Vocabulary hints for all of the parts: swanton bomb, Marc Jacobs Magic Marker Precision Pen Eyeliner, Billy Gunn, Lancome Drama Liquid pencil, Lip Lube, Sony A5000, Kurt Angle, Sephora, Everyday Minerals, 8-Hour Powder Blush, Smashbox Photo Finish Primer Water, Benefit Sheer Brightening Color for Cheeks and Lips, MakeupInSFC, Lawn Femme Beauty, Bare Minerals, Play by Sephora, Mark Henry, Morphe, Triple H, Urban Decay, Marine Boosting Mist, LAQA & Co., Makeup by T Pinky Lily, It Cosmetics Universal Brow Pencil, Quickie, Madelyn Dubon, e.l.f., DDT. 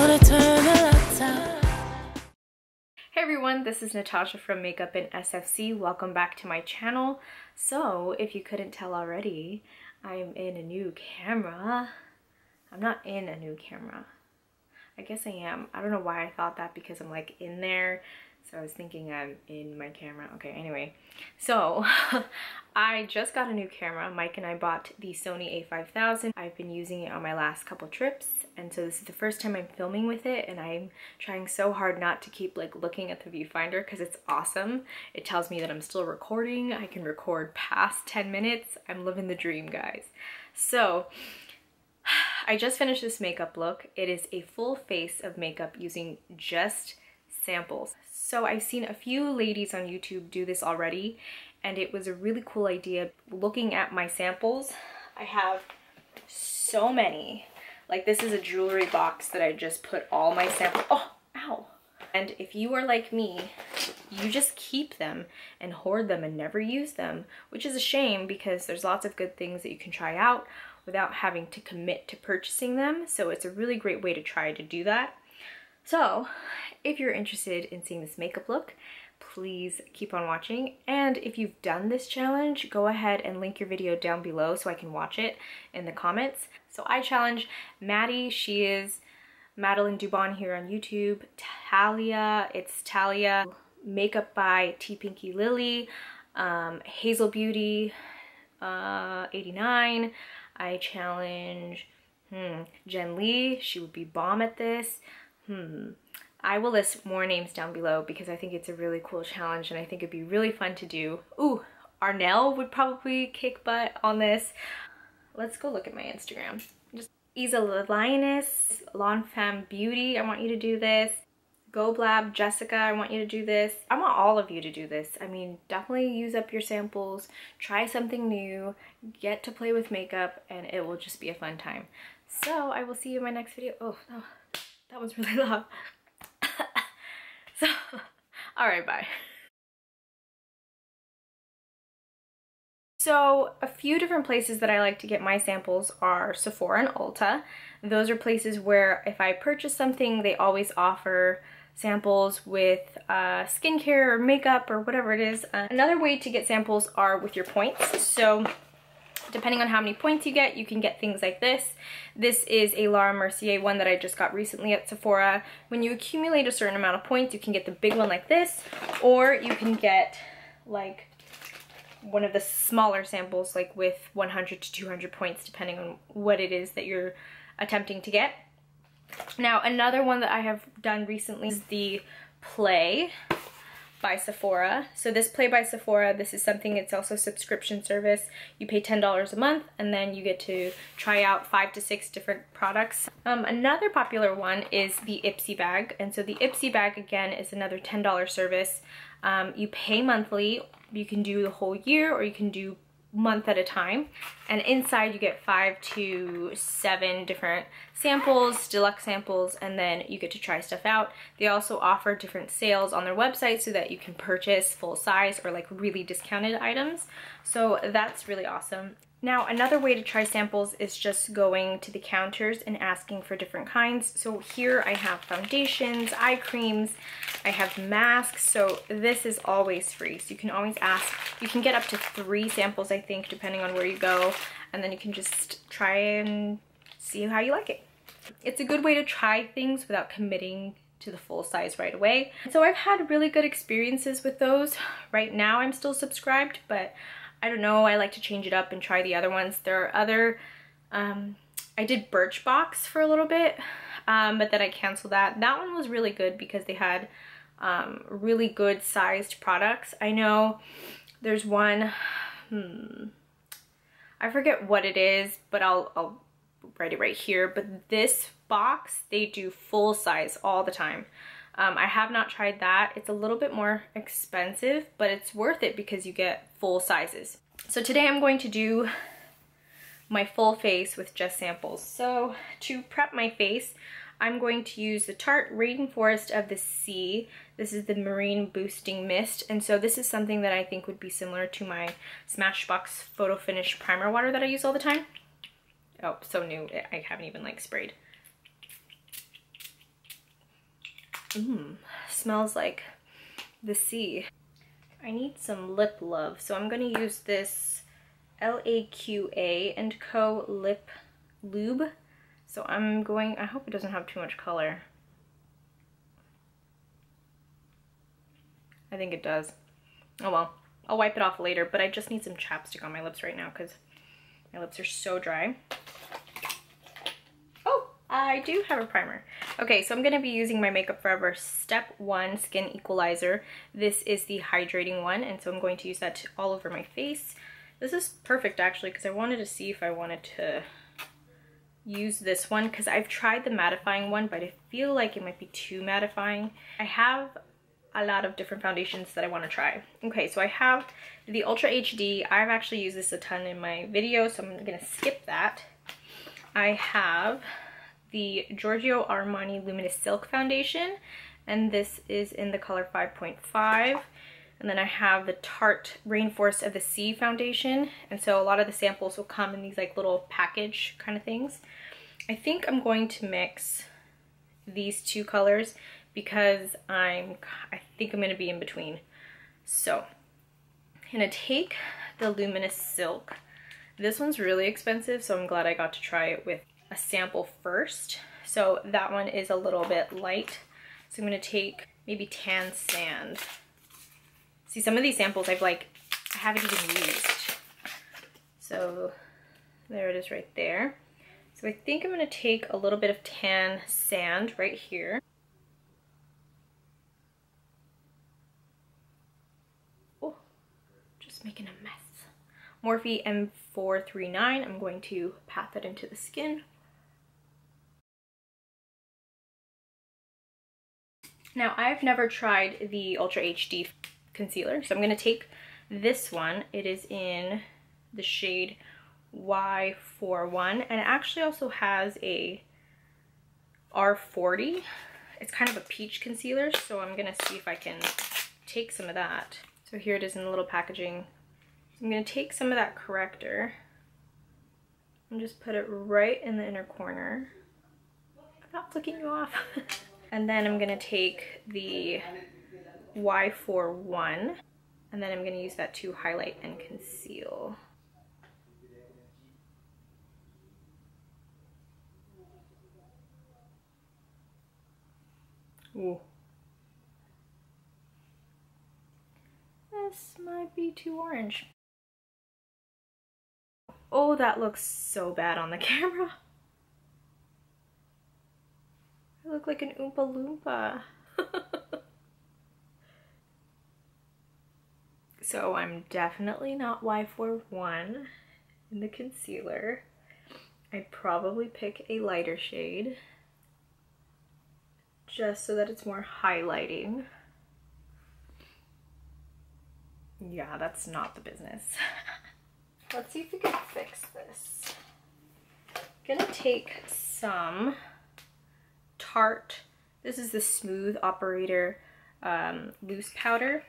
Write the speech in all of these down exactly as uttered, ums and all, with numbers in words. Hey everyone, this is Natasha from Makeup and S F C. Welcome back to my channel. So, if you couldn't tell already, I'm in a new camera. I'm not in a new camera. I guess I am. I don't know why I thought that because I'm like in there. So I was thinking I'm in my camera. Okay, anyway. So I just got a new camera. Mike and I bought the Sony A five thousand. I've been using it on my last couple trips. And so this is the first time I'm filming with it. And I'm trying so hard not to keep like looking at the viewfinder because it's awesome. It tells me that I'm still recording. I can record past ten minutes. I'm living the dream, guys. So I just finished this makeup look. It is a full face of makeup using just samples. So I've seen a few ladies on YouTube do this already, and it was a really cool idea. Looking at my samples, I have so many. Like, this is a jewelry box that I just put all my samples. Oh, ow. And if you are like me, you just keep them and hoard them and never use them, which is a shame because there's lots of good things that you can try out without having to commit to purchasing them. So it's a really great way to try to do that. So if you're interested in seeing this makeup look, please keep on watching. And if you've done this challenge, go ahead and link your video down below so I can watch it in the comments. So I challenge Maddie. She is Madelyn Dubon here on YouTube. Talia, it's Talia. Makeup by T Pinky Lily. Um, Hazel Beauty, uh, eighty-nine. I challenge hmm, Jen Lee. She would be bomb at this. Hmm. I will list more names down below because I think it's a really cool challenge and I think it'd be really fun to do. Ooh, Arnell would probably kick butt on this. Let's go look at my Instagram. Just Izathelioness, Lawn Femme Beauty, I want you to do this. Goblab Jessica, I want you to do this. I want all of you to do this. I mean, definitely use up your samples, try something new, get to play with makeup, and it will just be a fun time. So I will see you in my next video. Oh, oh. That was really loud. So, all right, bye. So a few different places that I like to get my samples are Sephora and Ulta. Those are places where if I purchase something, they always offer samples with uh, skincare or makeup or whatever it is. Uh, another way to get samples are with your points. So depending on how many points you get, you can get things like this. This is a Laura Mercier one that I just got recently at Sephora. When you accumulate a certain amount of points, you can get the big one like this, or you can get like one of the smaller samples, like with one hundred to two hundred points, depending on what it is that you're attempting to get. Now, another one that I have done recently is the Play by Sephora. So this Play by Sephora, this is something, it's also a subscription service. You pay ten dollars a month and then you get to try out five to six different products. Um, another popular one is the Ipsy bag. And so the Ipsy bag, again, is another ten dollar service. Um, you pay monthly, you can do the whole year or you can do month at a time. And inside you get five to seven different samples, deluxe samples, and then you get to try stuff out. They also offer different sales on their website so that you can purchase full size or like really discounted items. So that's really awesome. Now, another way to try samples is just going to the counters and asking for different kinds. So here I have foundations, eye creams, I have masks. So this is always free. So you can always ask, you can get up to three samples, I think, depending on where you go. And then you can just try and see how you like it. It's a good way to try things without committing to the full size right away. So I've had really good experiences with those. Right now I'm still subscribed, but I don't know, I like to change it up and try the other ones. There are other, um, I did Birchbox for a little bit, um, but then I canceled that. That one was really good because they had um, really good sized products. I know there's one, hmm, I forget what it is, but I'll, I'll write it right here. But this box, they do full size all the time. Um, I have not tried that. It's a little bit more expensive, but it's worth it because you get full sizes. So today I'm going to do my full face with just samples. So to prep my face, I'm going to use the Tarte Rainforest of the Sea. This is the Marine Boosting Mist. And so this is something that I think would be similar to my Smashbox Photo Finish Primer Water that I use all the time. Oh, so new. I haven't even like sprayed. Mmm, smells like the sea. I need some lip love, so I'm going to use this L A Q A and Co lip lube. So I'm going, I hope it doesn't have too much color. I think it does. Oh well, I'll wipe it off later, but I just need some chapstick on my lips right now because my lips are so dry. Oh, I do have a primer. Okay, so I'm going to be using my Makeup Forever Step one Skin Equalizer. This is the hydrating one, and so I'm going to use that all over my face. This is perfect actually because I wanted to see if I wanted to use this one because I've tried the mattifying one, but I feel like it might be too mattifying. I have a lot of different foundations that I want to try. Okay, so I have the Ultra H D. I've actually used this a ton in my video, so I'm going to skip that. I have the Giorgio Armani Luminous Silk Foundation, and this is in the color five point five. And then I have the Tarte Rainforest of the Sea Foundation. And so a lot of the samples will come in these like little package kind of things. I think I'm going to mix these two colors because I'm, I think I'm going to be in between. So I'm going to take the Luminous Silk. This one's really expensive, so I'm glad I got to try it with a sample first. So that one is a little bit light. So I'm going to take maybe Tan Sand. See, some of these samples I've like, I haven't even used. So there it is right there. So I think I'm going to take a little bit of Tan Sand right here. Oh, just making a mess. Morphe M four thirty-nine, I'm going to pat that into the skin. Now, I've never tried the Ultra H D concealer, so I'm going to take this one. It is in the shade Y forty-one, and it actually also has a R forty. It's kind of a peach concealer, so I'm going to see if I can take some of that. So here it is in the little packaging. So I'm going to take some of that corrector and just put it right in the inner corner. I'm not flicking you off. And then I'm going to take the Y forty-one, and then I'm going to use that to highlight and conceal. Ooh. This might be too orange. Oh, that looks so bad on the camera. I look like an Oompa Loompa. So I'm definitely not Y forty-one in the concealer. I'd probably pick a lighter shade just so that it's more highlighting. Yeah, that's not the business. Let's see if we can fix this. I'm gonna take some Tarte. This is the Smooth Operator um, loose powder.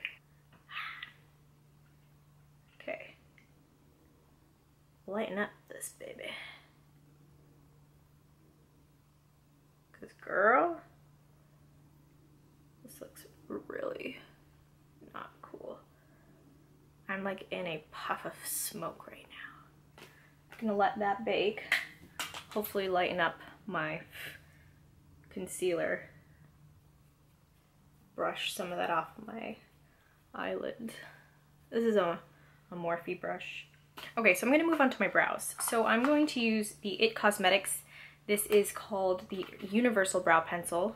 Lighten up this baby, cause girl, this looks really not cool. I'm like in a puff of smoke right now. I'm gonna let that bake, hopefully lighten up my concealer, brush some of that off my eyelid. This is a, a Morphe brush. Okay, so I'm going to move on to my brows. So I'm going to use the It Cosmetics. This is called the Universal Brow Pencil.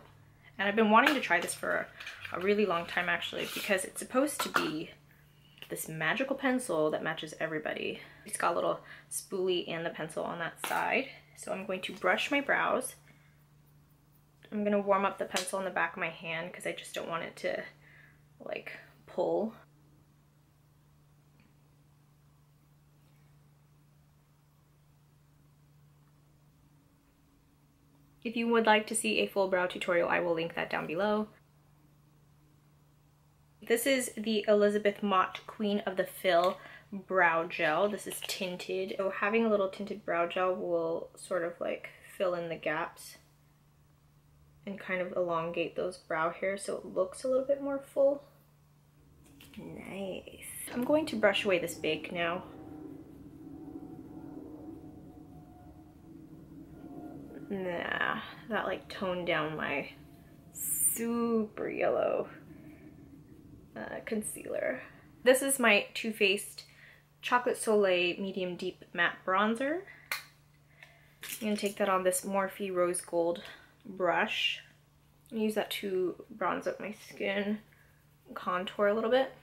And I've been wanting to try this for a really long time, actually, because it's supposed to be this magical pencil that matches everybody. It's got a little spoolie and the pencil on that side. So I'm going to brush my brows. I'm going to warm up the pencil on the back of my hand because I just don't want it to, like, pull. If you would like to see a full brow tutorial, I will link that down below. This is the Elizabeth Mott Queen of the Fill brow gel. This is tinted. So having a little tinted brow gel will sort of like fill in the gaps and kind of elongate those brow hairs so it looks a little bit more full. Nice. I'm going to brush away this bake now. Nah, that like toned down my super yellow uh, concealer. This is my Too Faced Chocolate Soleil Medium Deep Matte Bronzer. I'm going to take that on this Morphe Rose Gold brush and use that to bronze up my skin, contour a little bit.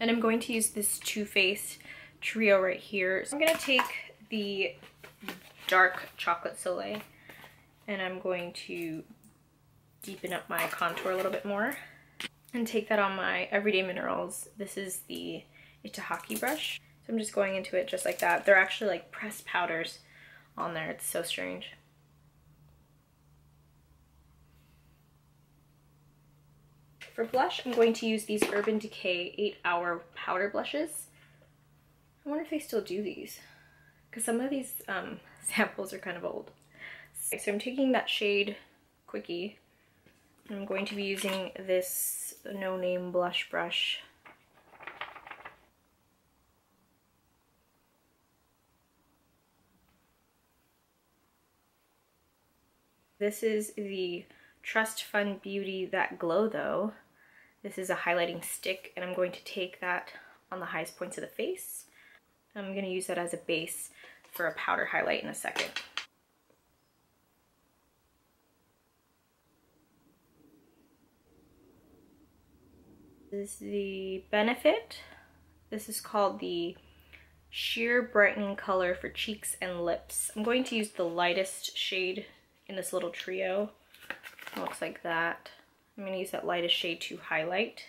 And I'm going to use this Too Faced trio right here. So I'm going to take the dark chocolate Soleil and I'm going to deepen up my contour a little bit more and take that on my Everyday Minerals. This is the Itahaki brush. So I'm just going into it just like that. They're actually like pressed powders on there. It's so strange. For blush, I'm going to use these Urban Decay eight hour powder blushes. I wonder if they still do these, because some of these um, samples are kind of old. So I'm taking that shade Quickie. I'm going to be using this No Name blush brush. This is the Trust Fund Beauty That Glow though. This is a highlighting stick and I'm going to take that on the highest points of the face. I'm going to use that as a base for a powder highlight in a second. This is the Benefit. This is called the Sheer Brightening Color for Cheeks and Lips. I'm going to use the lightest shade in this little trio. It looks like that. I'm going to use that lightest shade to highlight.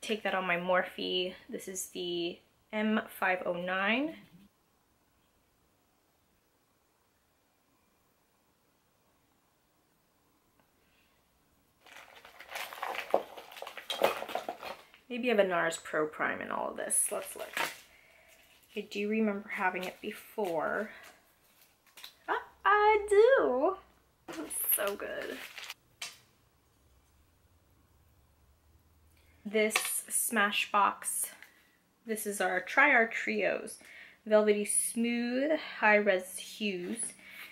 Take that on my Morphe. This is the M five oh nine. Maybe I have a NARS Pro Prime in all of this. Let's look. I do remember having it before. Oh, I do. It's so good. This Smashbox, this is our Try Our Trios, Velvety Smooth High Res Hues,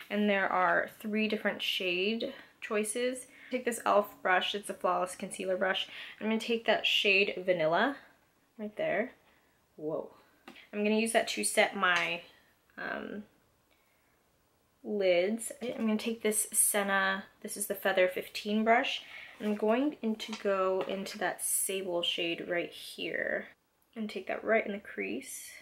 and there are three different shade choices. Take this e l f brush, it's a flawless concealer brush. I'm going to take that shade Vanilla right there. Whoa. I'm going to use that to set my um, lids. I'm going to take this Senna, this is the Feather fifteen brush. I'm going in to go into that sable shade right here and take that right in the crease.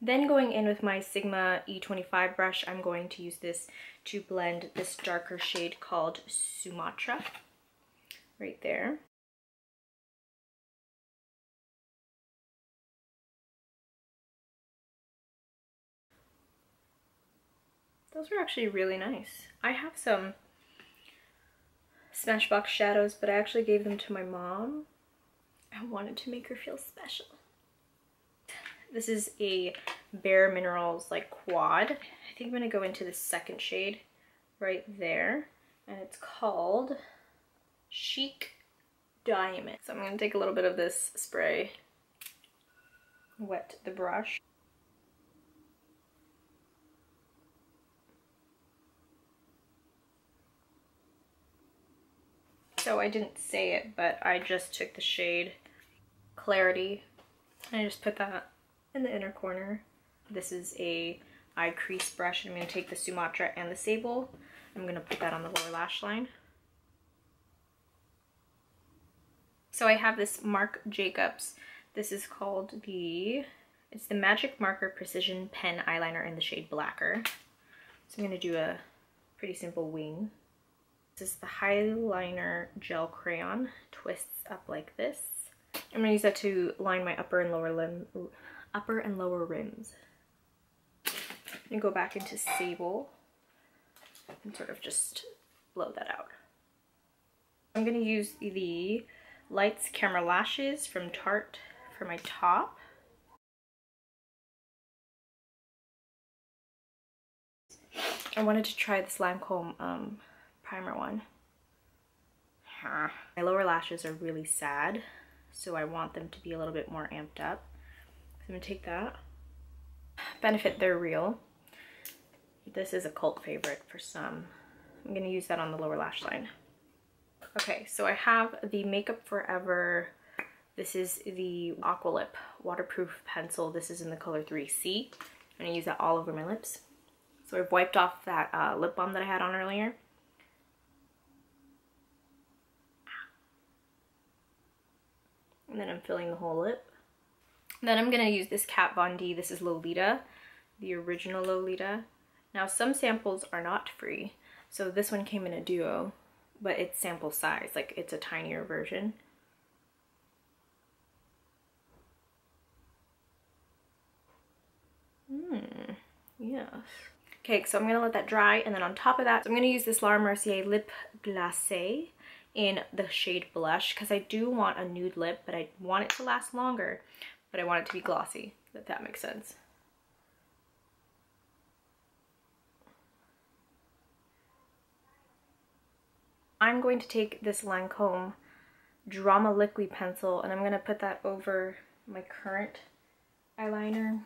Then going in with my Sigma E twenty-five brush, I'm going to use this to blend this darker shade called Sumatra right there. Those were actually really nice. I have some Smashbox shadows, but I actually gave them to my mom. I wanted to make her feel special. This is a Bare Minerals like quad. I think I'm going to go into the second shade right there, and it's called Chic Diamond. So I'm going to take a little bit of this spray, wet the brush. So I didn't say it, but I just took the shade Clarity and I just put that in the inner corner. This is a eye crease brush and I'm going to take the Sumatra and the Sable. I'm going to put that on the lower lash line. So I have this Marc Jacobs. This is called the, it's the Magic Marker Precision Pen Eyeliner in the shade Blacker. So I'm going to do a pretty simple wing. This is the Highliner Gel Crayon, twists up like this. I'm going to use that to line my upper and lower limb, upper and lower rims. And go back into Sable and sort of just blow that out. I'm going to use the Lights Camera Lashes from Tarte for my top. I wanted to try this Lime Comb um, primer one. Huh. My lower lashes are really sad, so I want them to be a little bit more amped up. So I'm gonna take that. Benefit They're Real. This is a cult favorite for some. I'm gonna use that on the lower lash line. Okay, so I have the Makeup Forever. This is the Aqua Lip Waterproof Pencil. This is in the color three C. I'm gonna use that all over my lips. So I've wiped off that uh, lip balm that I had on earlier. And then I'm filling the whole lip. Then I'm gonna use this Kat Von D. This is Lolita, the original Lolita. Now some samples are not free. So this one came in a duo, but it's sample size, like it's a tinier version. Hmm, yes. Okay, so I'm gonna let that dry, and then on top of that, so I'm gonna use this Laura Mercier Lip Glacé in the shade Blush, because I do want a nude lip, but I want it to last longer, but I want it to be glossy, if that makes sense. I'm going to take this Lancome Drama Liquid pencil, and I'm going to put that over my current eyeliner.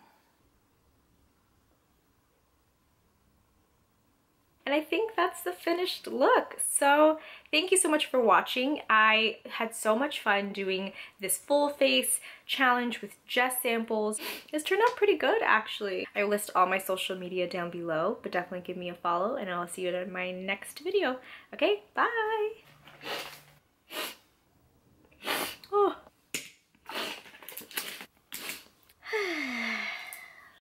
And I think that's the finished look. So thank you so much for watching. I had so much fun doing this full face challenge with just samples. This turned out pretty good, actually. I list all my social media down below, but definitely give me a follow, and I'll see you in my next video. Okay, bye.